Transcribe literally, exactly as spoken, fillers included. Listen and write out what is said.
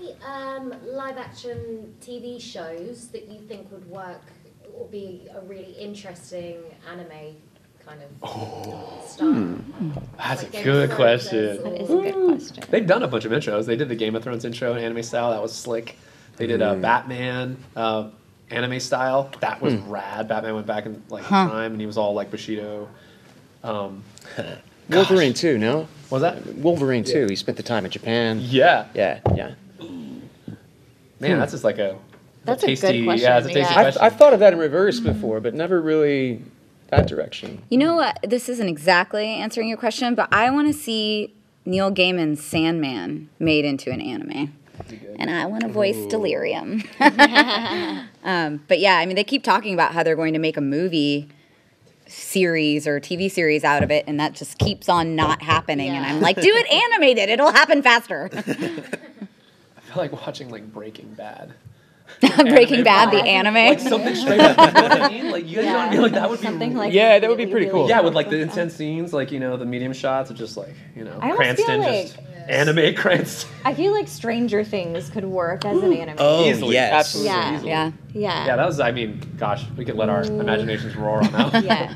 any um, live-action T V shows that you think would work or be a really interesting anime kind of oh. style? Hmm. That's like a good question. That is a good question. They've done a bunch of intros. They did the Game of Thrones intro in anime style. That was slick. They did a uh, Batman uh, anime style. That was hmm. rad. Batman went back in like huh. time, and he was all like Bushido. Um, Wolverine too, no? Was that Wolverine yeah. too? He spent the time in Japan. Yeah, yeah, yeah. Man, hmm. that's just like a that's a, tasty, a good question. Yeah, it's a tasty yeah. question. I've, I've thought of that in reverse before, but never really that direction. You know what? This isn't exactly answering your question, but I want to see Neil Gaiman's Sandman made into an anime. And I want to voice Ooh. Delirium. um, but yeah, I mean, they keep talking about how they're going to make a movie series or T V series out of it, and that just keeps on not happening. Yeah. And I'm like, do it animated. It'll happen faster. I feel like watching, like, Breaking Bad. Breaking Bad, the anime? Like, something straight up. You know what I mean? Like, you guys yeah. know what I mean? Like, that would something be... Like yeah, that would be pretty really cool. Yeah, with, like, the intense scenes, like, you know, the medium shots of just, like, you know, I Cranston like just... Anime credits. I feel like Stranger Things could work as an anime. Oh, easily. Yes. Absolutely. Yeah. Easily. Yeah. Yeah. Yeah, that was, I mean, gosh, we could let our imaginations roar on that one. Yeah.